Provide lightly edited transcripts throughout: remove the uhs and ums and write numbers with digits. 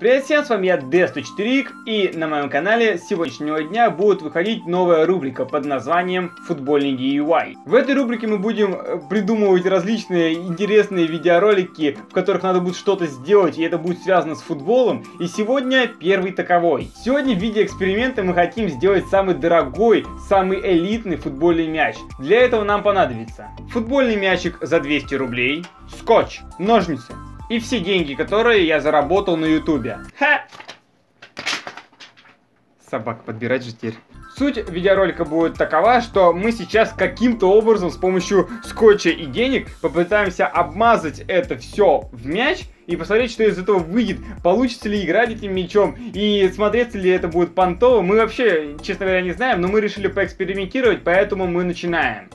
Привет всем, с вами я D104IK, и на моем канале с сегодняшнего дня будет выходить новая рубрика под названием «Футбольный DIY». В этой рубрике мы будем придумывать различные интересные видеоролики, в которых надо будет что-то сделать, и это будет связано с футболом, и сегодня первый таковой. Сегодня в виде эксперимента мы хотим сделать самый дорогой, самый элитный футбольный мяч. Для этого нам понадобится футбольный мячик за 200 рублей, скотч, ножницы и все деньги, которые я заработал на ютубе. Ха! Собак подбирать же теперь. Суть видеоролика будет такова, что мы сейчас каким-то образом с помощью скотча и денег попытаемся обмазать это все в мяч и посмотреть, что из этого выйдет, получится ли играть этим мячом и смотреться ли это будет понтово. Мы вообще, честно говоря, не знаем, но мы решили поэкспериментировать, поэтому мы начинаем.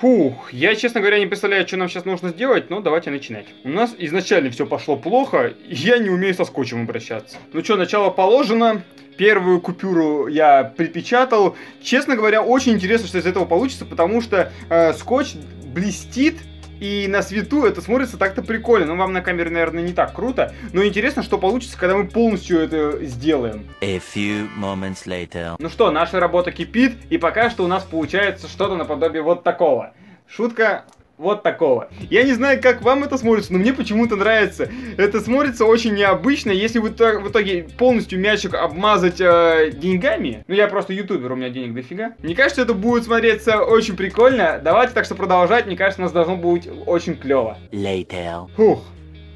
Фух, я, честно говоря, не представляю, что нам сейчас нужно сделать, но давайте начинать. У нас изначально все пошло плохо, и я не умею со скотчем обращаться. Ну что, начало положено. Первую купюру я припечатал. Честно говоря, очень интересно, что из этого получится, потому что скотч блестит, и на свету это смотрится так-то прикольно. Ну, вам на камере, наверное, не так круто. Но интересно, что получится, когда мы полностью это сделаем. A few moments later. Ну что, наша работа кипит. И пока что у нас получается что-то наподобие вот такого. Шутка вот такого. Я не знаю, как вам это смотрится, но мне почему-то нравится. Это смотрится очень необычно. Если вы в итоге полностью мячик обмазать деньгами... Ну, я просто ютубер, у меня денег дофига. Мне кажется, это будет смотреться очень прикольно. Давайте так что продолжать. Мне кажется, у нас должно быть очень клево. Later. Фух.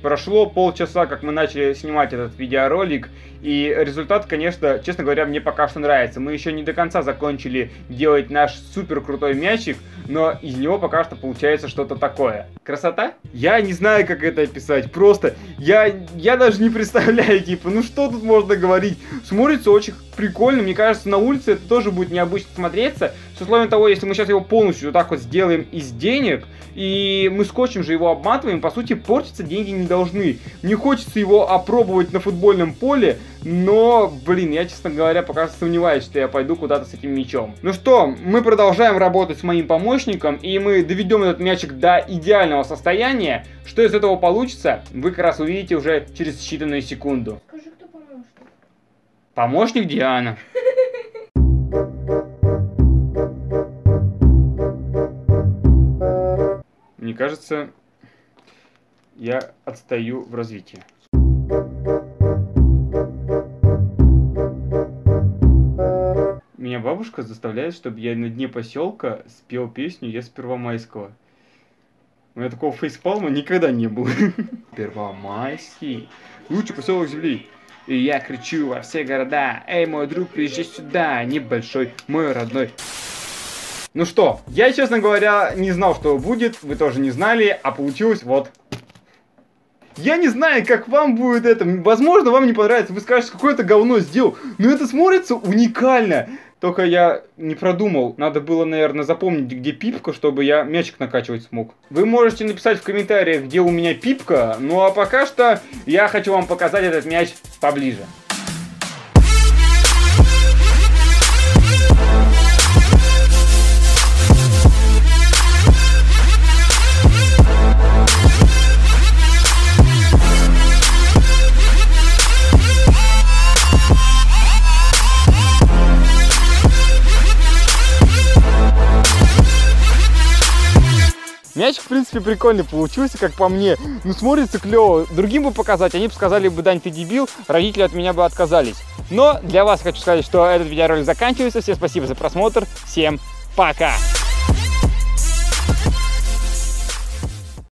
Прошло полчаса, как мы начали снимать этот видеоролик, и результат, конечно, честно говоря, мне пока что нравится. Мы еще не до конца закончили делать наш супер крутой мячик, но из него пока что получается что-то такое. Красота? Я не знаю, как это описать, просто я даже не представляю, типа, ну что тут можно говорить? Смотрится очень прикольно, мне кажется, на улице это тоже будет необычно смотреться, с условием того, если мы сейчас его полностью вот так вот сделаем из денег, и мы скотчем же его обматываем, по сути, портятся деньги не должны. Не хочется его опробовать на футбольном поле, но, блин, я, честно говоря, пока сомневаюсь, что я пойду куда-то с этим мячом. Ну что, мы продолжаем работать с моим помощником, и мы доведем этот мячик до идеального состояния. Что из этого получится, вы как раз увидите уже через считанную секунду. Скажи, кто помощник? Помощник Диана. Мне кажется, я отстаю в развитии. Меня бабушка заставляет, чтобы я на дне поселка спел песню «Я с Первомайского». У меня такого фейспалма никогда не было. Первомайский, лучший поселок земли. И я кричу во все города: «Эй, мой друг, приезжай сюда, небольшой, мой родной». Ну что, я, честно говоря, не знал, что будет, вы тоже не знали, а получилось вот. Я не знаю, как вам будет это. Возможно, вам не понравится. Вы скажете, какое-то говно сделал. Но это смотрится уникально. Только я не продумал. Надо было, наверное, запомнить, где пипка, чтобы я мячик накачивать смог. Вы можете написать в комментариях, где у меня пипка. Ну а пока что я хочу вам показать этот мяч поближе. Мячик, в принципе, прикольный получился, как по мне. Ну, смотрится клево. Другим бы показать, они бы сказали бы: «Дань, ты дебил», родители от меня бы отказались. Но для вас хочу сказать, что этот видеоролик заканчивается. Всем спасибо за просмотр. Всем пока!